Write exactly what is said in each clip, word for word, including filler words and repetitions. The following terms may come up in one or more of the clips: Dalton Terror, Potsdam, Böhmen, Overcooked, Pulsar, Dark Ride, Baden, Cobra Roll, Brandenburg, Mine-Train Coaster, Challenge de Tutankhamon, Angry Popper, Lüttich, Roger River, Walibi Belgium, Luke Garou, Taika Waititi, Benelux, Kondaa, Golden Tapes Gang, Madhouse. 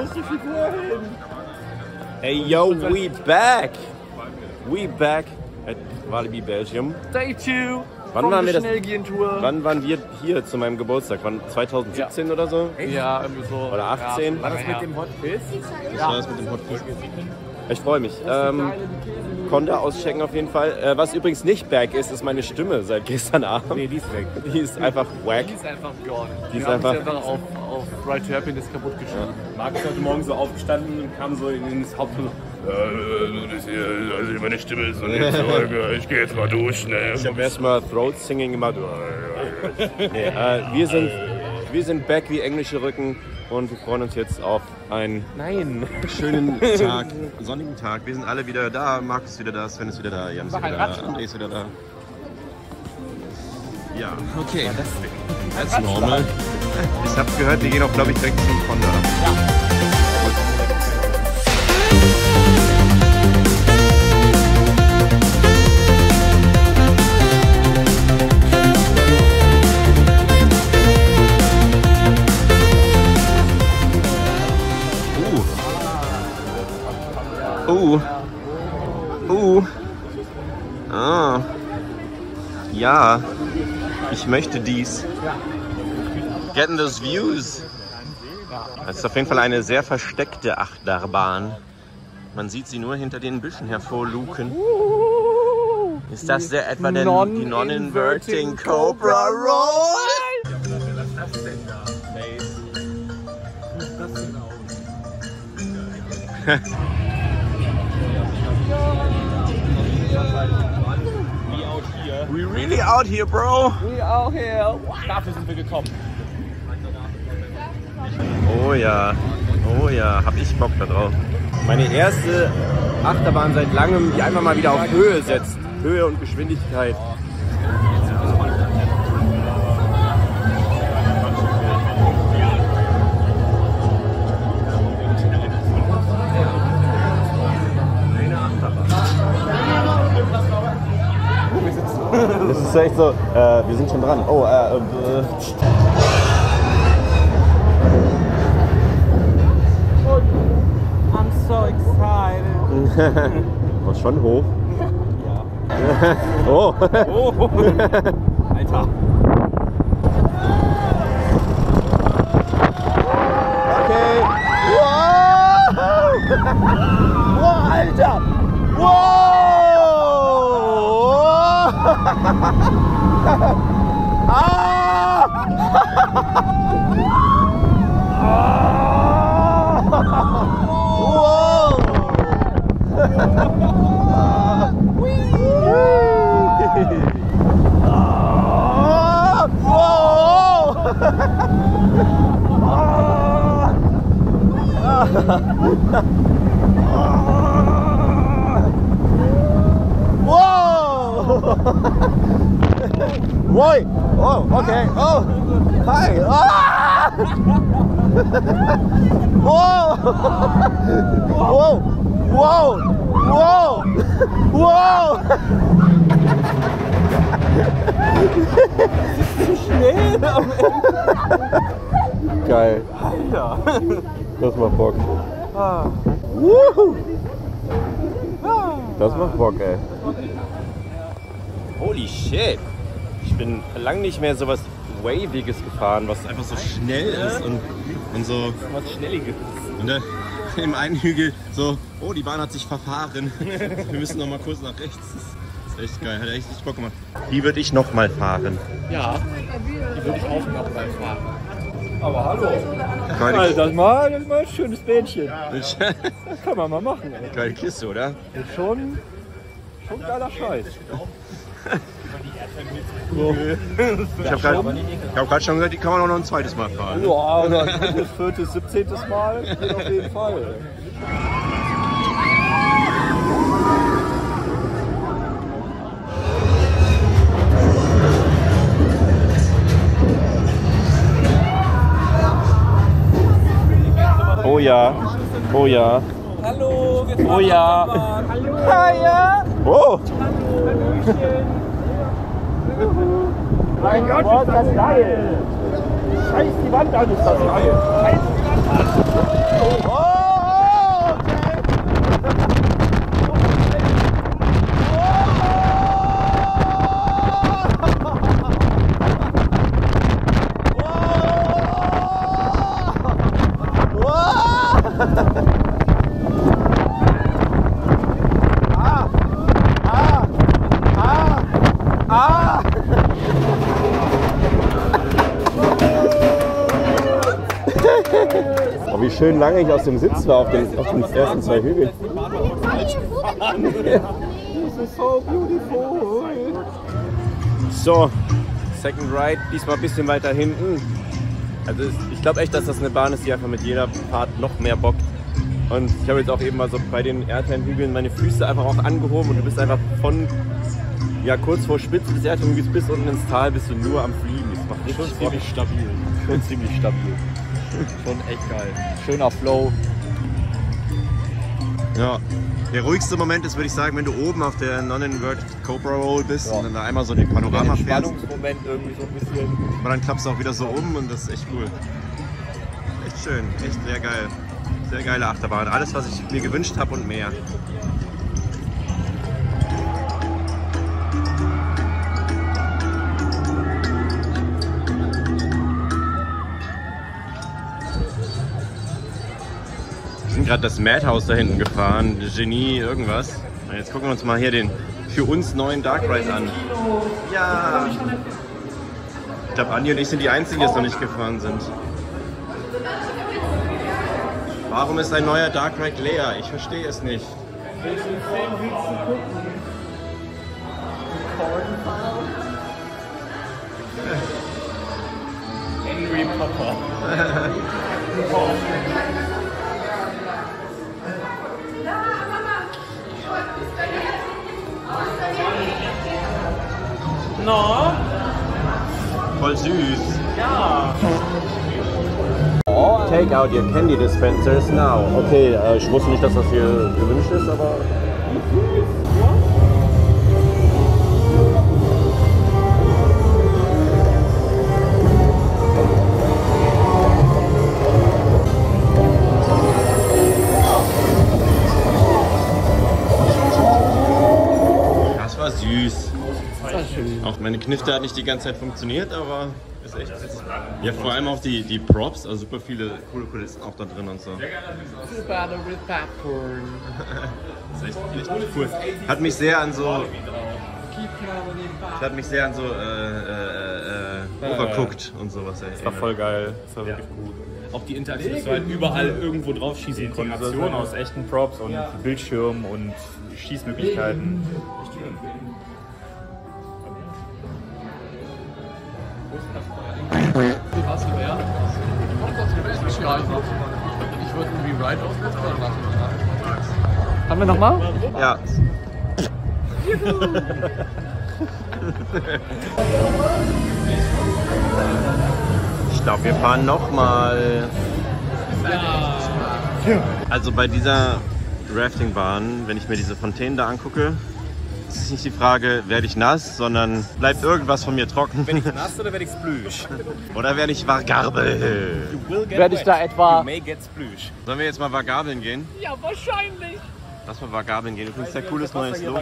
Wo ist die Figur hin? Hey yo, we back! We back at Walibi Belgium. Day two! Wann waren, wir das, wann waren wir hier zu meinem Geburtstag? Wann, zwanzig siebzehn ja. oder so? Ja, irgendwie so. Oder achtzehn? Ja, war das mit dem Hot Pilz? Ja, war das mit dem Hot Pilz. Ich freue mich. Ähm, Kondaa auschecken auf jeden Fall. Äh, was übrigens nicht back ist, ist meine Stimme seit gestern Abend. Nee, die ist weg. Die ist einfach wack. Die ist einfach gone. Die ist einfach, einfach auf, auf Right to Happiness kaputt geschlagen. Ja. Marc ist heute Morgen so aufgestanden und kam so in das Hauptprogramm. Ja, das hier, also meine Stimme ist so nicht so, ich gehe jetzt mal duschen. Ne? Ich habe erstmal Throat Singing gemacht. Nee, äh, wir, sind, wir sind back wie englische Rücken und wir freuen uns jetzt auf einen Nein. schönen Tag, sonnigen Tag. Wir sind alle wieder da, Marc ist wieder da, Sven ist wieder da, Jan ist wieder da, André ist wieder da. Ja, okay. Das ist normal. Ich habe gehört, wir gehen auch, glaube ich, direkt zum Kondaa. Ja. Uh. Uh. Ah. Ja. Ich möchte dies. Getting those views. Das ist auf jeden Fall eine sehr versteckte Achterbahn. Man sieht sie nur hinter den Büschen hervorluken. Ist das der etwa denn die Non-Inverting Cobra Roll? Was ist das denn da? Was ist das denn da? We really out here, bro. We out here. Dafür sind wir gekommen. Oh ja, oh ja, hab ich Bock da drauf. Meine erste Achterbahn seit langem, die einfach mal wieder auf Höhe setzt. Höhe und Geschwindigkeit. Das ist echt so, äh, wir sind schon dran. Oh, äh, äh. I'm so excited. War schon hoch. Ja. Oh. Oh. Alter. Okay. Wow. Wow, Alter. Wow. Ah! Ah! Wow! Ah! Ah! Wow! Ah! Ah! Woi! Oh, okay. Oh! Hi! Ah! Wow! Wow! Wow! Wow! Wow! Das ist zu schnell am Ende. Geil. Alter! Das macht Bock. Ah. Woohoo! Das macht Bock, ey. Holy shit! Ich bin lang nicht mehr so was Waviges gefahren, was einfach so schnell ist und, und so. Was Schnelliges. Und da, im einen Hügel so, oh, die Bahn hat sich verfahren. Wir müssen noch mal kurz nach rechts. Das ist echt geil, hat echt richtig Bock gemacht. Die würde ich noch mal fahren. Ja, die würde ich auch noch mal fahren. Aber hallo! Alter, das ist mal ein schönes Bähnchen. Ja, ja. Das kann man mal machen. Ey. Geile Kiste, oder? Ist schon, schon geiler Scheiß. So. Ich habe gerade hab schon gesagt, die kann man auch noch ein zweites Mal fahren. Ja, oder ein drittes, viertes, siebzehntes Mal geht auf jeden Fall. Oh ja, oh ja. Hallo, wir fahren. Oh ja. Hallo. Hiya. Oh. Hallo. Mein Gott, oh, ist das geil! Scheiß die Wand an, ist das geil! Scheiß die Wand an! Oh, oh. ah, ah, ah, ah. Oh, wie schön lange ich aus dem Sitz war auf den, auf den ersten zwei Hügeln. This is so beautiful. So, Second Ride, diesmal ein bisschen weiter hinten. Also ich glaube echt, dass das eine Bahn ist, die einfach mit jeder Fahrt noch mehr bockt. Und ich habe jetzt auch eben mal so bei den Airtime-Hügeln meine Füße einfach auch angehoben und du bist einfach von, ja, kurz vor Spitze des Airtime-Hügels bis unten ins Tal bist du nur am Fliegen. Das macht richtig Schon ziemlich Bock. stabil. Schon ziemlich stabil. Schon echt geil. Schöner Flow. Ja. Der ruhigste Moment ist, würde ich sagen, wenn du oben auf der non-inverted Cobra Roll bist, ja, und dann da einmal so den Panorama fährst. Spannungsmoment irgendwie so ein bisschen. Und dann klappst du auch wieder so um und das ist echt cool. Echt schön, echt sehr geil. Sehr geile Achterbahn. Alles, was ich mir gewünscht habe und mehr. Gerade das Madhouse da hinten gefahren, Genie, irgendwas. Und jetzt gucken wir uns mal hier den für uns neuen Dark Ride an. Ja! Ich glaube, Andi und ich sind die Einzigen, die es noch nicht gefahren sind. Warum ist ein neuer Dark Ride leer? Ich verstehe es nicht. Angry Popper. No. Voll süß. Ja. Take out your candy dispensers now. Okay, äh, ich wusste nicht, dass das hier gewünscht ist, aber... Süß. Auch meine Knifte hat nicht die ganze Zeit funktioniert, aber ist echt. Ja, vor allem auch die, die Props, also super viele coole Kulissen auch da drin und so. Super with popcorn. Ist echt, echt cool. Hat mich sehr an so. Hat mich sehr an so äh, äh, Overcooked und sowas erinnert. Das war voll geil. Das war wirklich gut. Auch die Interaktion, dass du halt überall irgendwo drauf schießen konntest. Die Interaktion aus echten Props und Bildschirmen und Schießmöglichkeiten. Ich würde ein Rewrite auf Kopfball machen. Haben wir nochmal? Ja. Ich glaube, wir fahren nochmal. Also bei dieser Rafting-Bahn, wenn ich mir diese Fontänen da angucke, ist es nicht die Frage, werde ich nass, sondern bleibt irgendwas von mir trocken. Werde ich nass oder werde ich splüsch? Oder werde ich vagabel? Werde ich da etwa... You may get splüsch. Sollen wir jetzt mal vagabeln gehen? Ja, wahrscheinlich. Lass mal vagabeln gehen. Übrigens sehr cooles neues Logo.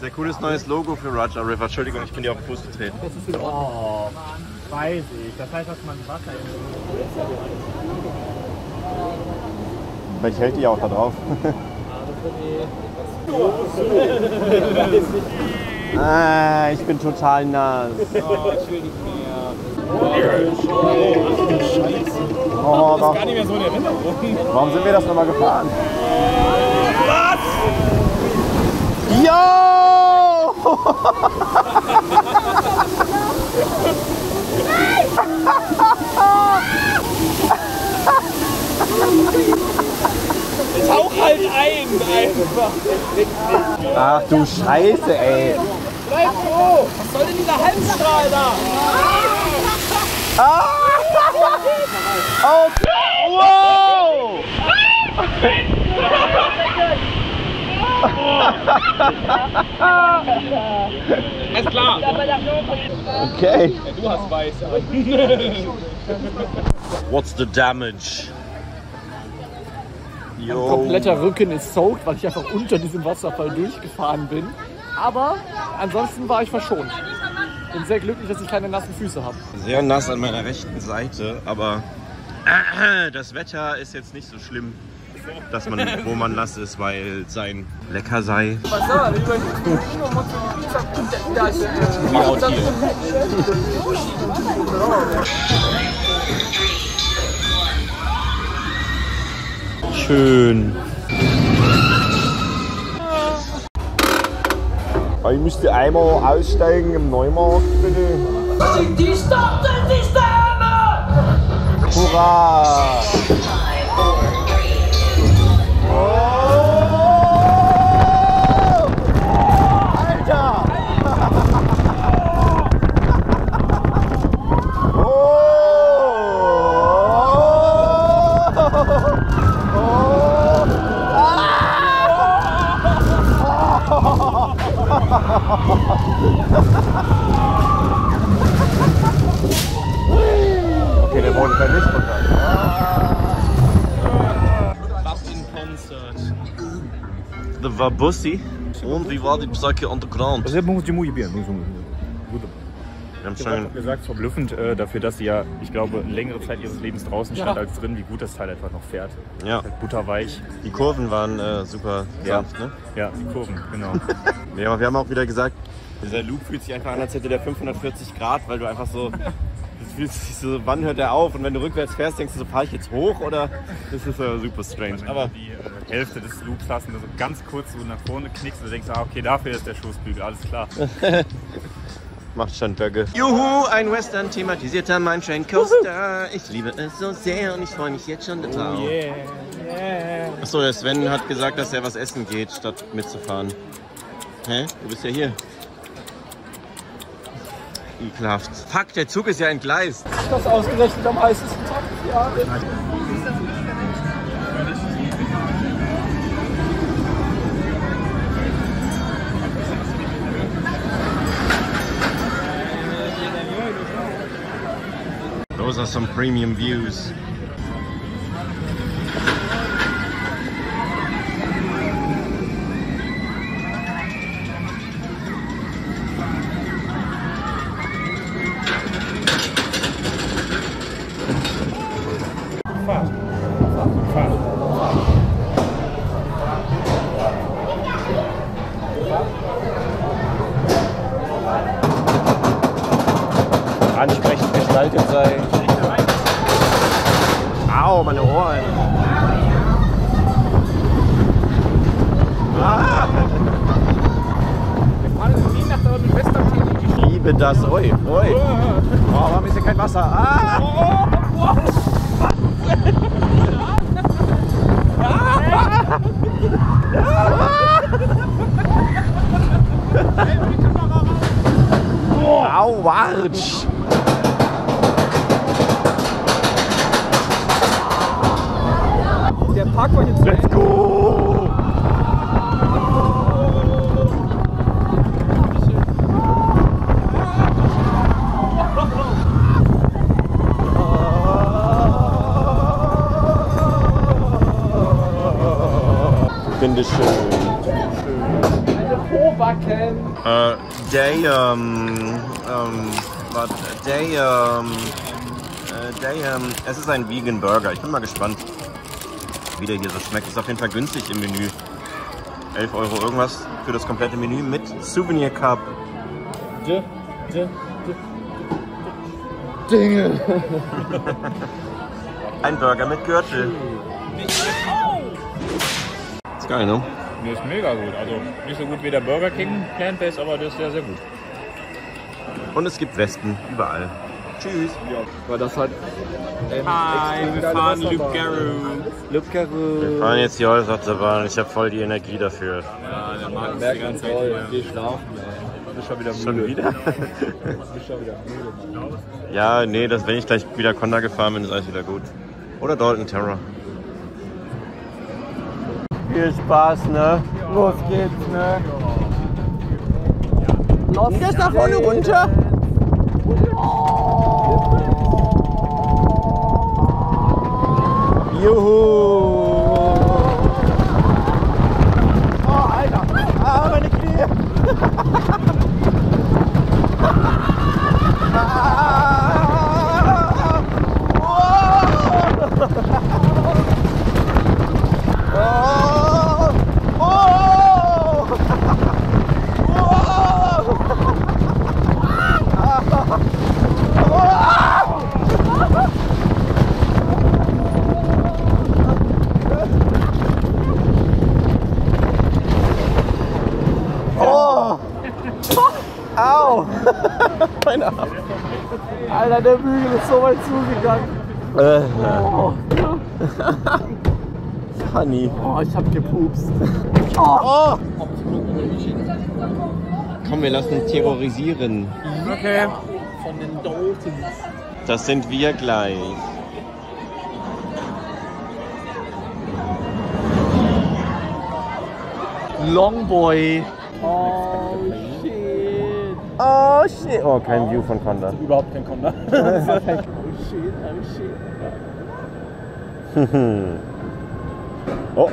Sehr cooles neues Logo für Roger River. Entschuldigung, ich bin dir auf den Fuß getreten. Das ist in Ordnung. Oh, weiß ich. Das heißt, dass man Wasser in... Vielleicht hält die auch da drauf. Ah, ich bin total nass. Oh, ich will nicht mehr. Oh, das ist gar nicht mehr so in Erinnerung. Warum sind wir das nochmal gefahren? Was? Yo! Tauch halt ein, einfach. Ach du Scheiße, ey. Bleib froh. Was soll denn dieser Halsstrahl da? Ah! Oh, wow! Alles klar. Okay. Du hast weiß. What's the damage? Mein kompletter Rücken ist soaked, weil ich einfach unter diesem Wasserfall durchgefahren bin. Aber ansonsten war ich verschont. Bin sehr glücklich, dass ich keine nassen Füße habe. Sehr nass an meiner rechten Seite, aber Das Wetter ist jetzt nicht so schlimm, dass man, wo man nass ist, weil sein lecker sei. Schön. Ich müsste einmal aussteigen im Neumarkt, bitte. Die Stadt sind die Sterne! Hurra! Okay, der wurde dann nicht bekannt. Latin Concert. Das war Bussi. Und wie war die Besacke underground? Wir haben schon gesagt, verblüffend dafür, dass sie ja, ich glaube, längere Zeit ihres Lebens draußen stand als drin, wie gut das Teil einfach noch fährt. Ja. Butterweich. Die Kurven waren äh, super sanft, ne? Ja, die Kurven, genau. Ja, wir haben auch wieder gesagt, dieser Luke fühlt sich einfach an, als hätte der fünfhundertvierzig Grad, weil du einfach so, das fühlt sich so, wann hört er auf? Und wenn du rückwärts fährst, denkst du so, fahre ich jetzt hoch oder? Das ist uh, super strange. Aber die äh, Hälfte des Loops lassen, du so ganz kurz so nach vorne knickst und du denkst, ah, okay, dafür ist der Schoßbügel, alles klar. Macht schon Böcke. Juhu, ein Western thematisierter Mine-Train Coaster. Ich liebe es so sehr und ich freue mich jetzt schon total. Oh yeah, yeah. Achso, der Sven hat gesagt, dass er was essen geht, statt mitzufahren. Hä? Du bist ja hier. Ekelhaft. Fuck, der Zug ist ja entgleist. Das ausgerechnet am heißesten Tag des Jahres. Those are some premium views. Ansprechend gestaltet sei. Au, meine Ohren. Ah. Ich liebe das. Ui, ui. Oh, warum ist hier kein Wasser? Ah. Au, Watsch. Der Park war jetzt. Let's go! Finde schön. Eine Pobacke. Äh, they, ähm, ähm, was, they, ähm, they, ähm, es ist ein Vegan Burger. Ich bin mal gespannt, wie der hier so schmeckt. Ist auf jeden Fall günstig im Menü. elf Euro irgendwas für das komplette Menü mit Souvenir Cup. Dinge. Ein Burger mit Gürtel. Ist geil, ne? Der ist mega gut. Also nicht so gut wie der Burger King Plant-Based, aber der ist sehr, sehr gut. Und es gibt Wespen überall. Tschüss. Weil das hat. Hi, wir fahren Luke Garou. Luke Garou. Wir fahren jetzt die Holzachterbahn. Ich habe voll die Energie dafür. Ja, der Markt ist die ganze Zeit voll. Ich geh schlafen. Ich bin schon wieder müde. Schon wieder? Ich bin schon wieder müde. Ja, nee, das, wenn ich gleich wieder Kondaa gefahren bin, ist alles wieder gut. Oder Dalton Terror. Viel Spaß, ne? Los geht's, ne? Lauf jetzt nach vorne runter. Juhu! Oh, Alter! Ah, meine Knie! Ah, oh. Meine Arme. Alter, der Bügel ist so weit zugegangen. Oh. Honey. Oh, ich hab gepupst. Oh. Oh. Komm, wir lassen uns terrorisieren. Okay. Von den Daltons. Das sind wir gleich. Longboy. Oh shit. Oh shit. Oh, kein oh. View von Kondaa. Überhaupt kein Kondaa. Oh shit, oh shit. Oh.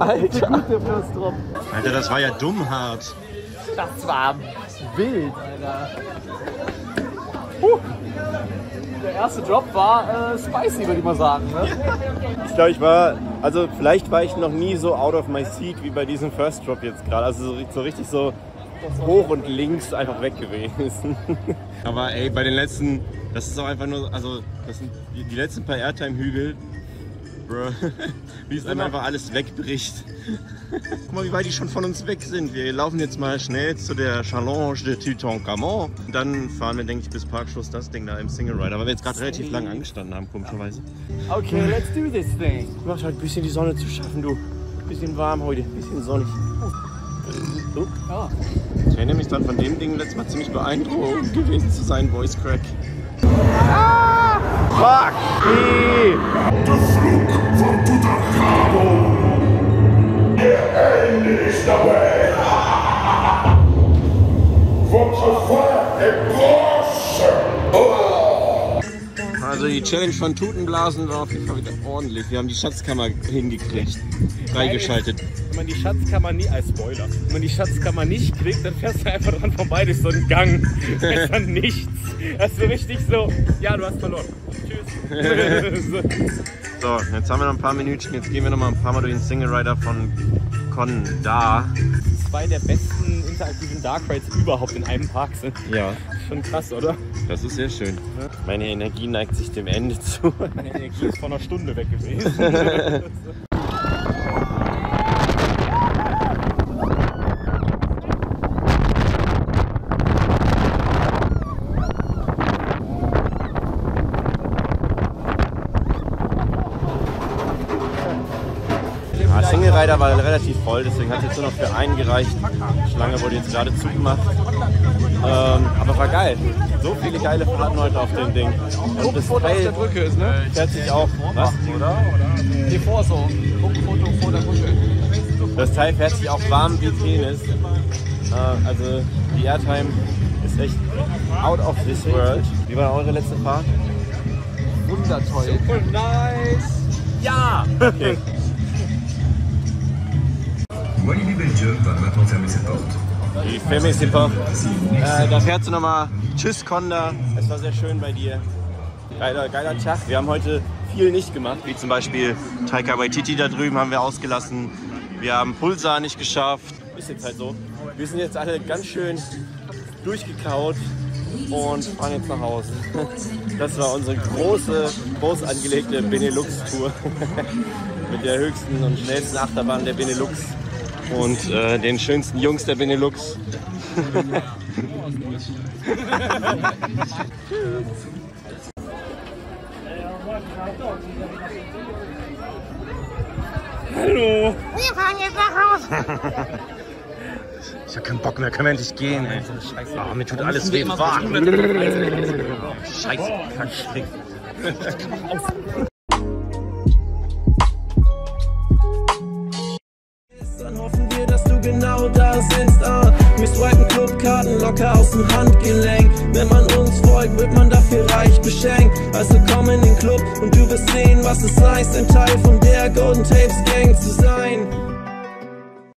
Alter. Alter, das war ja dumm hart. Das war wild, Alter. Puh. Der erste Drop war äh, spicy, würde ich mal sagen. Ne? Ich glaube, ich war, also vielleicht war ich noch nie so out of my seat wie bei diesem First Drop jetzt gerade. Also so, so richtig so hoch und links einfach weg gewesen. Aber ey, bei den letzten, das ist auch einfach nur, also das sind die, die letzten paar Airtime-Hügel. Bro. Wie es einem einfach alles wegbricht. Guck mal, wie weit die schon von uns weg sind. Wir laufen jetzt mal schnell zu der Challenge de Tutankhamon. Dann fahren wir, denke ich, bis Parkschluss das Ding da im Single Rider, weil wir jetzt gerade relativ lang angestanden haben, komischerweise. Okay, let's do this thing. Ich mach halt ein bisschen die Sonne zu schaffen, du. Ein bisschen warm heute, ein bisschen sonnig. Du? Ja. Ich erinnere mich dann von dem Ding letztes Mal ziemlich beeindruckt gewesen zu sein, Voice Crack. Ah! Fuck! Hey. Der Flug von Tutankhamon! Ihr Ende ist dabei! Von sofort im Also die Challenge von Tutenblasen war auf jeden Fall wieder ordentlich. Wir haben die Schatzkammer hingekriegt, freigeschaltet. Wenn man die Schatzkammer nie, als Spoiler, wenn man die Schatzkammer nicht kriegt, dann fährst du einfach dran vorbei durch so einen Gang. Da ist dann nichts. Das ist so richtig so, ja, du hast verloren. Tschüss. So, jetzt haben wir noch ein paar Minütchen. Jetzt gehen wir noch mal ein paar Mal durch den Single Rider von Kondaa. Zwei der besten interaktiven Dark Rides überhaupt in einem Park sind. Ja. Schon krass, oder? Das ist sehr schön. Meine Energie neigt sich dem Ende zu. Meine Energie ist vor einer Stunde weg gewesen. Leider war relativ voll, deswegen hat es jetzt nur noch für einen gereicht. Die Schlange wurde jetzt gerade zugemacht. Ähm, aber war geil. So viele geile Fahrten heute auf dem Ding. Und das Foto auf der Brücke ist, ne? Fährt sich auch. Was? Oder? Die Vorsorge. Foto vor der Brücke. Das Teil fährt sich auch warm wie Tennis. Äh, also die Airtime ist echt out of this world. Wie war eure letzte Fahrt? Wundertoll. Super nice. Ja! Okay. Walibi Belgium va maintenant fermer ses portes. Ich ferme ses portes. Äh, da fährst du nochmal. Tschüss Kondaa, es war sehr schön bei dir. Geiler, geiler Tag. Wir haben heute viel nicht gemacht, wie zum Beispiel Taika Waititi da drüben haben wir ausgelassen. Wir haben Pulsar nicht geschafft. Ist jetzt halt so. Wir sind jetzt alle ganz schön durchgekaut und fahren jetzt nach Hause. Das war unsere große, groß angelegte Benelux-Tour. Mit der höchsten und schnellsten Achterbahn der Benelux. Und äh, den schönsten Jungs der Benelux. Hallo! Wir fahren jetzt nach Hause! Ich hab keinen Bock mehr, können wir endlich gehen, ey. Oh, mir tut alles weh. Scheiße, Kackstrick. Dann hoffen wir, dass du genau da sitzt. Wir swipen Clubkarten locker aus dem Handgelenk. Wenn man uns folgt, wird man dafür reich beschenkt. Also komm in den Club und du wirst sehen, was es heißt, ein Teil von der Golden Tapes Gang zu sein.